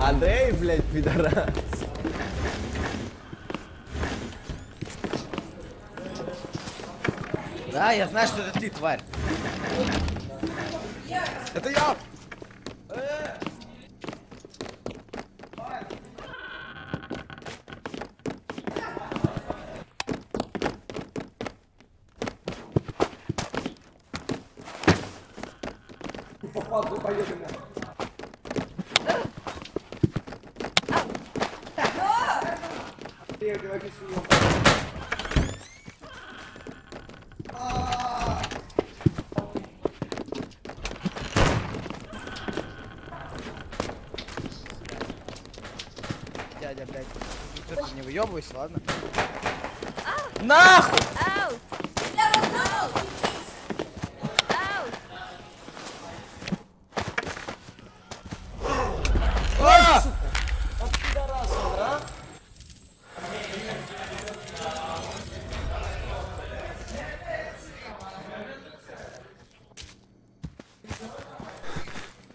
Андрей, блядь, пидорас. Да, я знаю, что это ты, тварь. Это я! Дядя, блядь, ты не выёбывайся, ладно? Нахуй!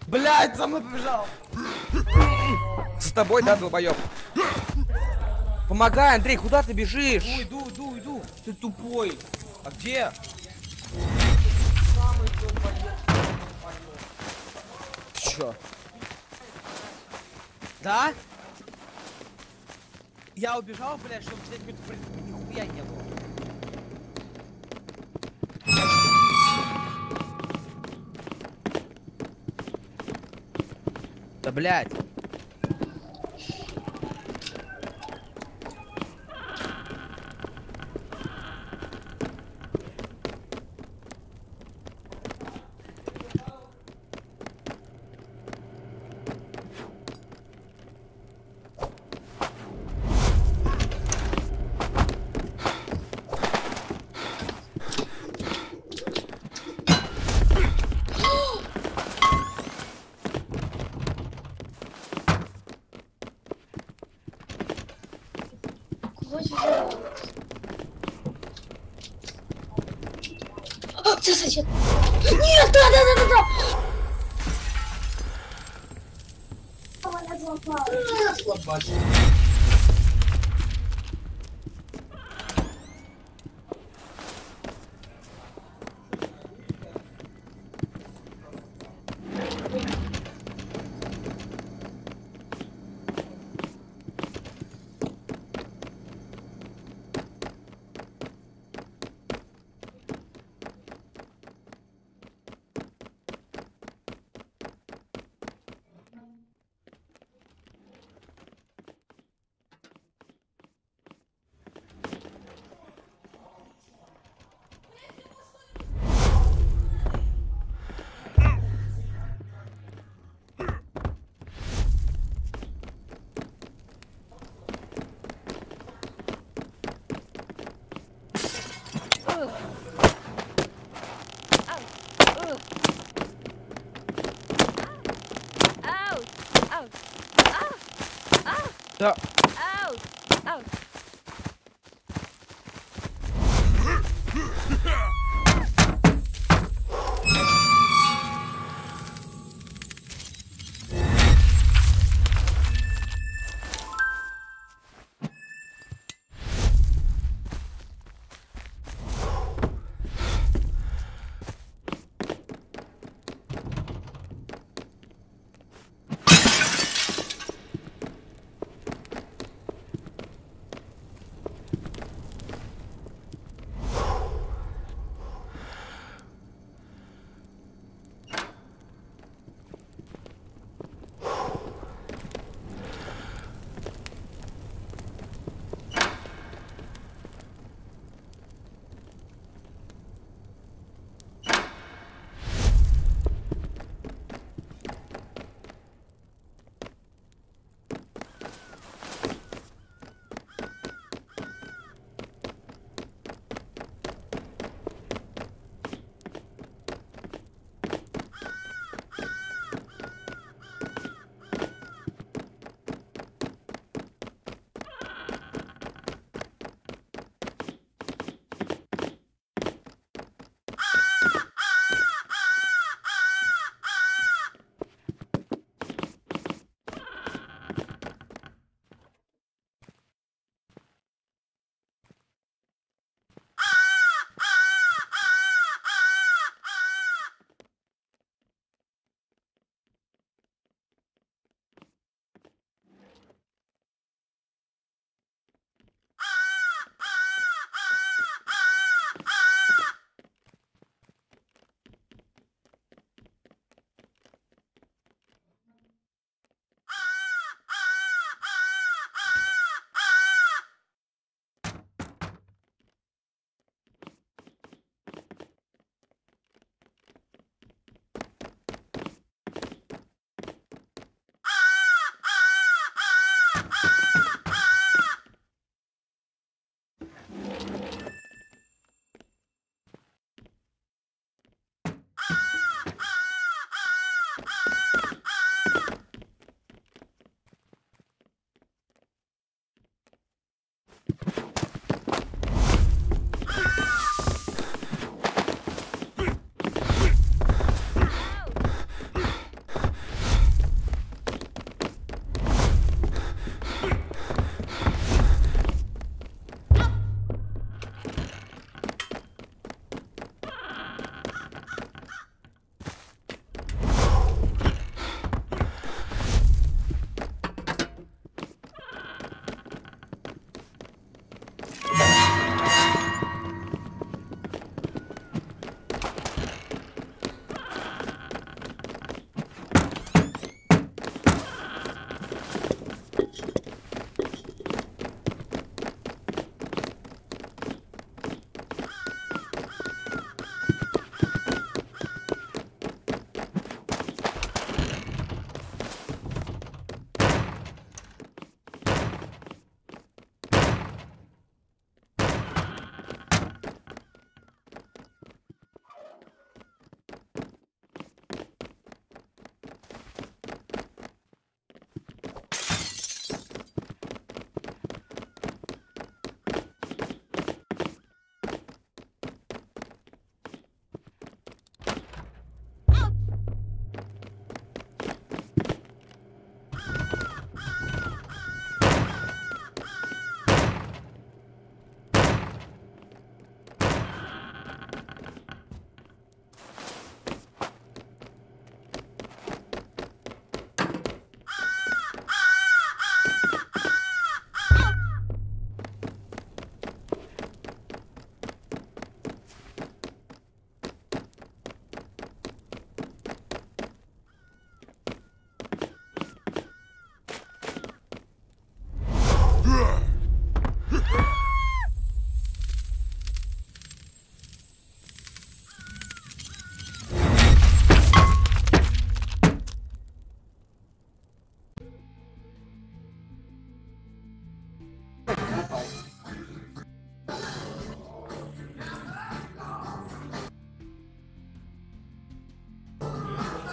Блядь, за мной побежал! С тобой, да, долбоёб? Помогай, Андрей, куда ты бежишь? Иду. Ты тупой. А где? Чё? Да? Я убежал, блядь, чтобы взять какой-то предмет. Нихуя не было. Да, блядь. Нет, да. Да.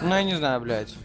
Ну я не знаю, блядь.